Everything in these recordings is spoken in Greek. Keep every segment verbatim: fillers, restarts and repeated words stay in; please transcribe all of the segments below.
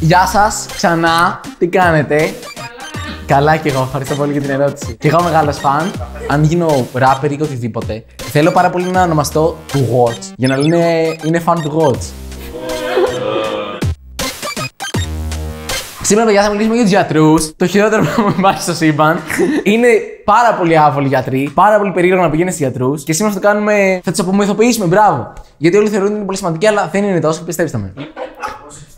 Γεια σας, ξανά, τι κάνετε? Καλά. Καλά και εγώ, ευχαριστώ πολύ για την ερώτηση. Και εγώ μεγάλος φαν. Αν γίνω rapper ή οτιδήποτε, θέλω πάρα πολύ να ονομαστώ του Watch. Για να λένε είναι fan του Watch. Σήμερα, παιδιά, θα μιλήσουμε για τους γιατρούς. Το χειρότερο πράγμα που υπάρχει στο σύμπαν. Είναι πάρα πολύ άβολοι γιατροί. Πάρα πολύ περίεργο να πηγαίνεις στους γιατρούς. Και σήμερα θα το κάνουμε. Θα τους απομυθοποιήσουμε, μπράβο. Γιατί όλοι θεωρούν ότι είναι πολύ σημαντική, αλλά δεν είναι τόσο, πιστέψτε με.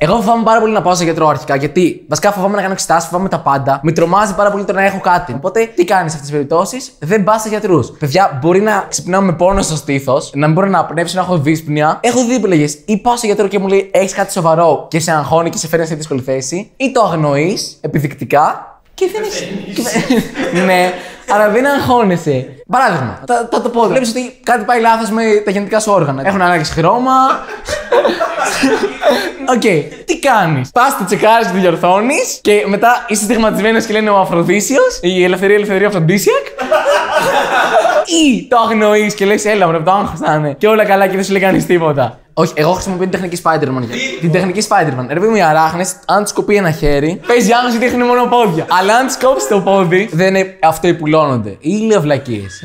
Εγώ φοβάμαι πάρα πολύ να πάω σε γιατρό αρχικά. Γιατί βασικά φοβάμαι να κάνω εξετάσεις, φοβάμαι τα πάντα. Με τρομάζει πάρα πολύ το να έχω κάτι. Οπότε τι κάνεις σε αυτές τις περιπτώσεις? Δεν πας σε γιατρούς. Παιδιά, μπορεί να ξυπνάω με πόνο στο στήθος, να μην μπορώ να αναπνεύσω, να έχω δύσπνοια. Έχω δύο επιλογές. Ή πάω σε γιατρό και μου λέει έχεις κάτι σοβαρό και σε αγχώνει και σε φέρνει σε δύσκολη θέση. Ή το αγνοείς επιδεικτικά και δεν έχεις. Ναι. Αλλά δεν αγχώνεσαι. Παράδειγμα, θα, θα το πω. Βλέπεις ότι κάτι πάει λάθος με τα γεννητικά σου όργανα. Έχουν αλλάξει χρώμα. Οκ, okay. Τι κάνεις? Πας, το τσεκάρεις και το διορθώνεις και μετά είσαι στιγματισμένος και λένε ο Αφροδίσιος, η ελευθερία, ελευθερία Αφροντίσιακ. Ή το αγνοείς και λες έλα μου, το άγχος θα είναι. Και όλα καλά και δεν σου λέει κανείς τίποτα. Όχι, εγώ χρησιμοποιώ την τεχνική Spider-Man. Την τεχνική Spider-Man. Ρε παιδί μου, οι αράχνες, αν τους κοπεί ένα χέρι, παίζει άγχος γιατί έχουν μόνο πόδια. Αλλά αν τους κόψει το πόδι, δεν αυτοϊπουλώνονται. Ήλιο βλακίες.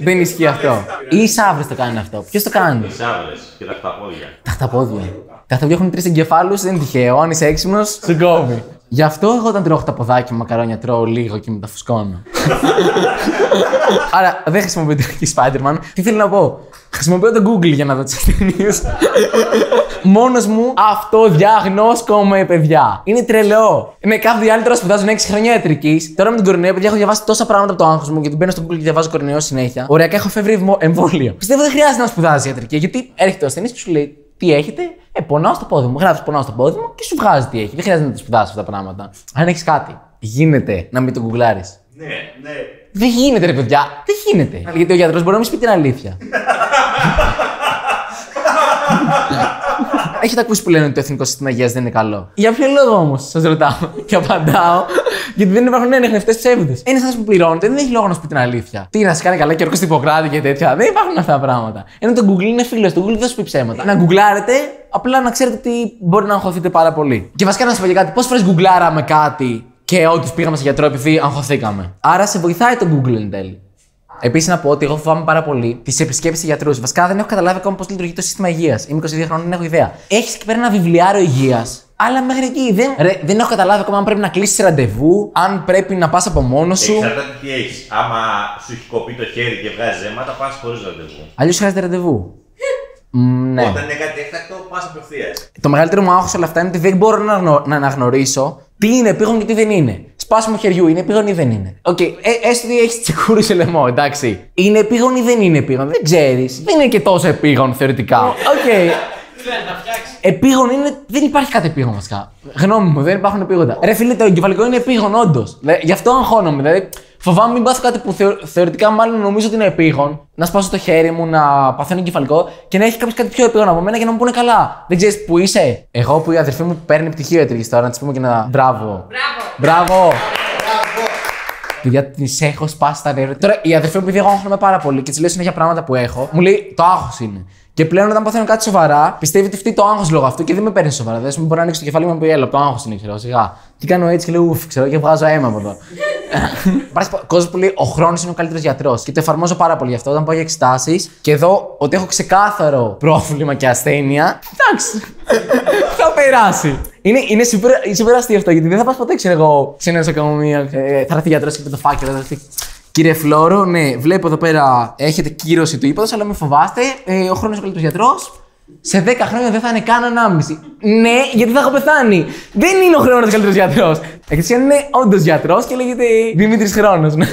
Δεν ισχύει αυτό. Οι σαύρες το κάνουν αυτό. Ποιος το κάνει? Οι σαύρες και τα χταπόδια. Τα χταπόδια. Τα χταπόδια έχουν τρεις εγκεφάλους, δεν είναι τυχαίο. Αν είσαι έξυπνος, σου κόβει. Γι' αυτό εγώ όταν τρώω χταποδάκι με μακαρόνια, τρώω λίγο και με τα φουσκώνω. Άρα δεν χρησιμοποιώ την τεχνική Spider-Man. Τι θέλω να πω? Χρησιμοποιώ το Google για να δω τις ταινίες. Μόνος μου αυτοδιαγνώσκομαι, παιδιά. Είναι τρελό. Ναι, κάποιοι άλλοι τώρα σπουδάζουν έξι χρόνια ιατρικής. Τώρα με τον κορονοϊό, παιδιά, έχω διαβάσει τόσα πράγματα από το άγχος μου γιατί μπαίνω στο Google και διαβάζω κορονοϊό συνέχεια. Ωριακά έχω φεύγει εμβόλιο. Πιστεύω δεν χρειάζεται να σπουδάζει ιατρική γιατί έρχεται ο ασθενής και σου λέει τι έχετε. Ε, πονάω στο πόδι μου. Γράφεις πονάω στο πόδι μου και σου βγάζει τι έχει. Δεν χρειάζεται να το σπουδάσεις αυτά τα πράγματα. Αν έχεις κάτι, γίνεται να μην το γκουγκλάρεις? Ναι, ναι. Δεν γίνεται, ρε παιδιά. Δεν γίνεται. Γιατί ο γιατρός μπορεί να μην σου πει την αλήθεια. Έχετε ακούσει που λένε ότι το εθνικό σύστημα υγείας δεν είναι καλό? Για ποιο λόγο όμως, σας ρωτάω και απαντάω? Γιατί δεν υπάρχουν ενεχνευτές ψεύδες. Ένας άνθρωπος που πληρώνεται δεν έχει λόγο να σου πει την αλήθεια. Τι να σε κάνει καλά και όρκος του Ιπποκράτη και τέτοια. Δεν υπάρχουν αυτά τα πράγματα. Ενώ το Google είναι φίλος, το Google δεν σου πει ψέματα. Να γκουγκλάρετε, απλά να ξέρετε ότι μπορεί να αγχωθείτε πάρα πολύ. Και βασικά να σας πω για κάτι, πόσες φορές γκουγκλάραμε κάτι και όντως πήγαμε σε γιατρό επειδή αγχωθήκαμε. Άρα σε βοηθάει το Google εν τέλει. Επίσης, να πω ότι εγώ φοβάμαι πάρα πολύ τις επισκέψεις σε γιατρούς. Βασικά, δεν έχω καταλάβει ακόμα πώς λειτουργεί το σύστημα υγείας. Είμαι είκοσι δύο χρόνων, δεν έχω ιδέα. Έχεις εκεί πέρα ένα βιβλιάριο υγείας, αλλά μέχρι εκεί δεν, Ρε, δεν έχω καταλάβει ακόμα αν πρέπει να κλείσεις ραντεβού, αν πρέπει να πας από μόνος σου. Εξαρτάται τι έχεις. Άμα σου έχει κοπεί το χέρι και βγάζει ζέματα, πας χωρίς ραντεβού. Αλλιώς χρειάζεται ραντεβού. Ναι. Όταν είναι κάτι έκτακτο, πας απευθείας. Το μεγαλύτερο μου άγχος όλα αυτά είναι ότι δεν μπορώ να, γνω... να αναγνωρίσω τι είναι επίγον και τι δεν είναι. Σπάσιμο χεριού είναι επίγον ή δεν είναι? Οκ, okay. ε, έστω ότι έχεις τσεκούρι σε λαιμό, εντάξει. Είναι επίγον ή δεν είναι επίγον? Δεν ξέρεις. Δεν είναι και τόσο επίγον θεωρητικά. Οκ. Okay. Επίγον είναι. Δεν υπάρχει κάτι επίγον βασικά. Γνώμη μου, δεν υπάρχουν επίγοντα. Ρε φίλε, το εγκεφαλικό είναι επίγον, όντως. Δηλαδή, γι' αυτό αγχώνομαι. Δηλαδή, φοβάμαι μην πάθω κάτι που θεω... θεωρητικά μάλλον νομίζω ότι είναι επίγον. Να σπάσω το χέρι μου, να παθαίνω εγκεφαλικό και να έχει κάποιο κάτι πιο επίγον από μένα για να μου πούνε καλά. Δεν ξέρεις που είσαι? Εγώ που η αδερφή μου παίρνει πτυχίο ιατρικής τώρα, να της πούμε και να. Μπράβο. Μπράβο. Παιδιά, της έχω σπάσει τα νεύρα. Τώρα η αδερφή μου, επειδή εγώ αγχώνομαι πάρα πολύ και της λέω συνέχεια πράγματα που έχω, μου λέει το άγχος είναι. Και πλέον όταν παθαίνω κάτι σοβαρά, πιστεύει ότι φταίει το άγχος λόγω αυτού και δεν με παίρνει σοβαρά. Δεν μπορεί να ανοίξει το κεφάλι μου και να πει: έλα, το άγχος είναι, ξέρω, σιγά. Τι κάνω έτσι και λέω: ουφ, ξέρω, και βγάζω αίμα από εδώ. Υπάρχει κόσμο που λέει: ο χρόνος είναι ο καλύτερος γιατρός. Και το εφαρμόζω πάρα πολύ γι' αυτό. Όταν πάω για εξετάσεις και δω ότι έχω ξεκάθαρο πρόβλημα και ασθένεια. Εντάξει, θα περάσει. Είναι, είναι super αστείο αυτό γιατί δεν θα πας ποτέ, ξέρω εγώ, σε νοσοκομεία. Θα έρθει γιατρός και το φάκελο. Κύριε Φλόρο, ναι, βλέπω εδώ πέρα έχετε κύρωση του ύπατος, αλλά μην φοβάστε. Ε, ο χρόνος είναι ο καλύτερος γιατρός. Σε δέκα χρόνια δεν θα είναι καν ανάμιση. Ναι, γιατί θα έχω πεθάνει. Δεν είναι ο χρόνος ο καλύτερος γιατρός. Εκτός αν είναι όντως γιατρός και λέγεται Δημήτρης Χρόνος. Ναι.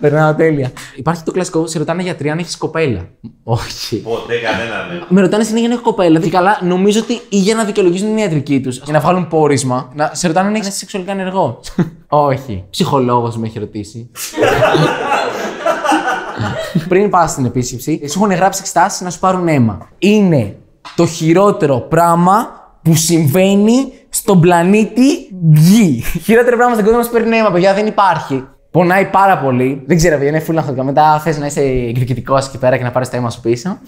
Περνάω τέλεια. Υπάρχει το κλασικό, σε ρωτάνε γιατροί αν έχει κοπέλα. Όχι. Ποτέ κανένα, ναι. Με ρωτάνε συνέχεια αν έχω κοπέλα. Και καλά, νομίζω ότι ή για να δικαιολογήσουν την ιατρική του, για να βγάλουν πόρισμα, να σε ρωτάνε αν έχει σεξουαλικά ενεργό. Όχι. Ψυχολόγος με έχει ρωτήσει. Πριν πα στην επίσκεψη, σου έχουν γράψει εξετάσεις να σου πάρουν αίμα. Είναι το χειρότερο πράγμα που συμβαίνει στον πλανήτη Γη. Χειρότερο πράγμα στον κόσμο να σου παίρνει αίμα, παιδιά, δεν υπάρχει. Πονάει πάρα πολύ. Δεν ξέρω, παιδιά, είναι φούλα. Μετά θες να είσαι εκδικητικός εκεί πέρα και να πάρεις το αίμα σου πίσω.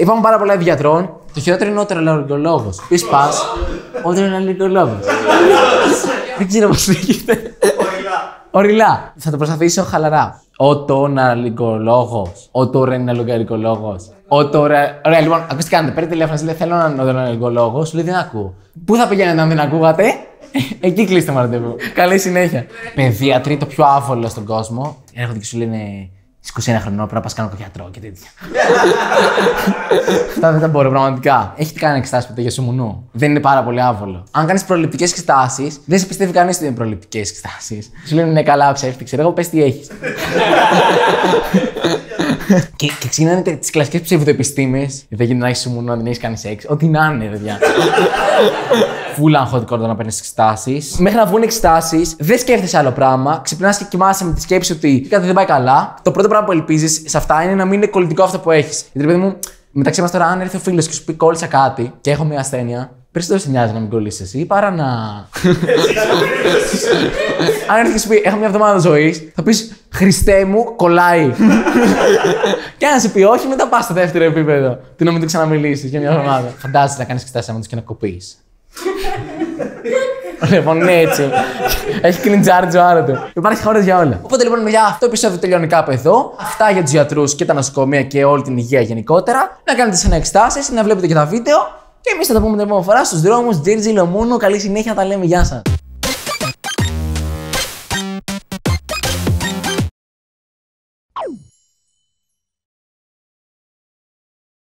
Υπάρχουν πάρα πολλά ευδιατρών. Το χειρότερο είναι ο τρελαργολόγος. Πεις πας, ο τρελαργολόγος. Δεν ξέρω πώς λέγεται. Οριλά. Θα το προσπαθήσω χαλαρά. Ο τοναλικολόγος. Ο τορεναλικολόγος. Ο τορε. Ωραία, λοιπόν, ακούστε τι κάνετε. Παίρνει τηλέφωνο, λέει θέλω έναν οδοναλικολόγο. Σου λέει δεν ακούω. Πού θα πηγαίνετε αν δεν ακούγατε? Εκεί κλείστε το ραντεβού. Καλή συνέχεια. Παιδίατροι, το πιο άβολο στον κόσμο. Έρχονται και σου λένε είκοσι ένα χρονών, πρέπει να πας κάνω κοδιατρό και τέτοια. Αυτά δεν τα μπορώ πραγματικά. Έχετε κάνει εξετάσεις ποτέ για σουμουνού? Δεν είναι πάρα πολύ άβολο. Αν κάνεις προληπτικές εξετάσεις, δεν σε πιστεύει κανείς ότι είναι προληπτικές εξετάσεις. Σου λένε ναι, καλά, ψεύτη, ξέρω εγώ, πες τι έχεις. και και ξεκινάνε τις κλασικές ψευδοεπιστήμες. Δεν γίνεται να έχεις σουμουνού, αν δεν έχεις κάνει σεξ. Ό,τι να είναι, παιδιά. Φούλα αγχωτικό να παίρνεις εξετάσεις. Μέχρι να βγουν εξετάσεις, δεν σκέφτεσαι άλλο πράγμα. Ξυπνάς και κοιμάσαι με τη σκέψη ότι κάτι δεν πάει καλά. Το πρώτο πράγμα που ελπίζεις σε αυτά είναι να μην είναι κολλητικό αυτό που έχεις. Γιατί, παιδί μου, μεταξύ μας τώρα, αν έρθει ο φίλος και σου πει κόλλησα κάτι και έχω μια ασθένεια, περισσότερο σε νοιάζει να μην κολλήσεις εσύ παρά να. Αν έρθει και σου πει έχω μια εβδομάδα ζωής, θα πεις Χριστέ μου, κολλάει. Και αν σε πει όχι, μετά πας στο δεύτερο επίπεδο. Τι να μην το ξαναμιλήσεις για μια εβδομάδα. Φαντάζεσαι να κάνεις εξετάσεις άμα και να κοπείς. Λοιπόν, ναι, έτσι. Έχει κλιντζάρτζο άρα του. Υπάρχει χώρο για όλα. Οπότε λοιπόν, παιδιά, αυτό το επεισόδιο τελειώνει κάπου εδώ. Αυτά για τους γιατρούς και τα νοσοκομεία και όλη την υγεία γενικότερα. Να κάνετε σαν εξετάσεις, να βλέπετε και τα βίντεο. Και εμείς θα τα πούμε την επόμενη φορά στους δρόμους. Τζίρτζι, Λομούνου. Καλή συνέχεια, τα λέμε. Γεια σας.